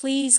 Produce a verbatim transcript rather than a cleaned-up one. Please